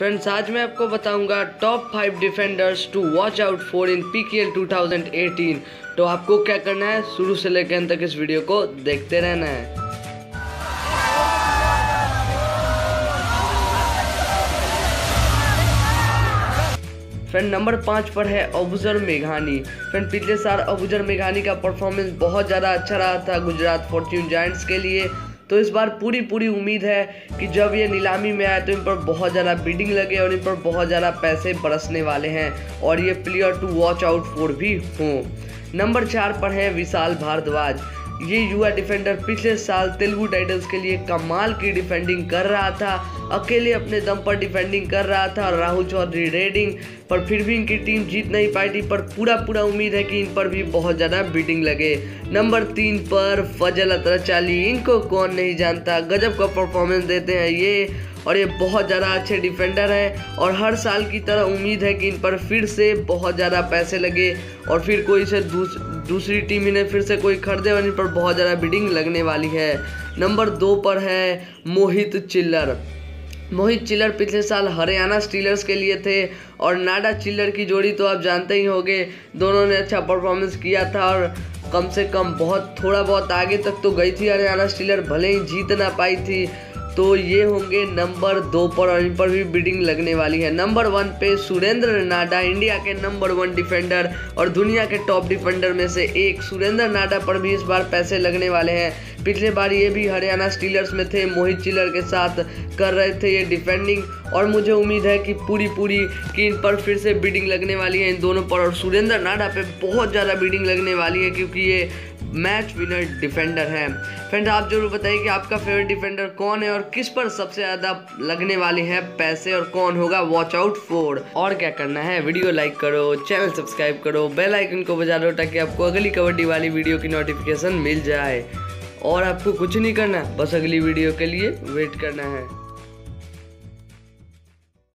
Friends आज मैं आपको बताऊंगा top 5 defenders to watch out for in PKL 2018। तो आपको क्या करना है, शुरू से लेकर अंत तक इस वीडियो को देखते रहना है। फ्रेंड नंबर 5 पर है अबूजर मेघानी। फ्रेंड पिछले साल अबूजर मेघानी का परफॉर्मेंस बहुत ज़्यादा अच्छा रहा था गुजरात फॉर्च्यून जायंट्स के लिए, तो इस बार पूरी उम्मीद है कि जब ये नीलामी में आए तो इन पर बहुत ज़्यादा बिडिंग लगे और इन पर बहुत ज़्यादा पैसे बरसने वाले हैं और ये player to watch out for भी हों। नंबर 4 पर हैं विशाल भारद्वाज। ये युवा डिफेंडर पिछले साल तेलुगु टाइटंस के लिए कमाल की डिफेंडिंग कर रहा था, अकेले अपने दम पर डिफेंडिंग कर रहा था राहुल चौधरी रेडिंग पर, फिर भी इनकी टीम जीत नहीं पाई थी। पर पूरा उम्मीद है कि इन पर भी बहुत ज़्यादा बीटिंग लगे। नंबर 3 पर फजल अत्रचाली। इनको कौन नहीं जानता, गजब का परफॉर्मेंस देते हैं ये और ये बहुत ज़्यादा अच्छे डिफेंडर हैं और हर साल की तरह उम्मीद है कि इन पर फिर से बहुत ज़्यादा पैसे लगे और फिर कोई से दूसरी टीम इन्हें फिर से कोई खरीदे और इन पर बहुत ज़्यादा बिडिंग लगने वाली है। नंबर 2 पर है मोहित चिल्लर। मोहित चिल्लर पिछले साल हरियाणा स्टीलर्स के लिए थे और नाडा चिल्लर की जोड़ी तो आप जानते ही होंगे, दोनों ने अच्छा परफॉर्मेंस किया था और कम से कम थोड़ा बहुत आगे तक तो गई थी हरियाणा स्टीलर, भले ही जीत ना पाई थी। तो ये होंगे नंबर 2 पर और इन पर भी बिडिंग लगने वाली है। नंबर 1 पे सुरेंद्र नाडा, इंडिया के नंबर 1 डिफेंडर और दुनिया के टॉप डिफेंडर में से एक सुरेंद्र नाडा पर भी इस बार पैसे लगने वाले हैं। पिछले बार ये भी हरियाणा स्टीलर्स में थे, मोहित चिल्लर के साथ कर रहे थे ये डिफेंडिंग और मुझे उम्मीद है कि पूरी इन पर फिर से बिडिंग लगने वाली है इन दोनों पर और सुरेंद्र नाडा पे बहुत ज़्यादा बिडिंग लगने वाली है क्योंकि ये मैच विनर डिफेंडर हैं। फ्रेंड्स आप जरूर बताइए कि आपका फेवरेट डिफेंडर कौन है और किस पर सबसे ज़्यादा लगने वाले हैं पैसे और कौन होगा वॉच आउट फॉर। और क्या करना है, वीडियो लाइक करो, चैनल सब्सक्राइब करो, बेल आइकन को बजा दो ताकि आपको अगली कबड्डी वाली वीडियो की नोटिफिकेशन मिल जाए। और आपको कुछ नहीं करना, बस अगली वीडियो के लिए वेट करना है।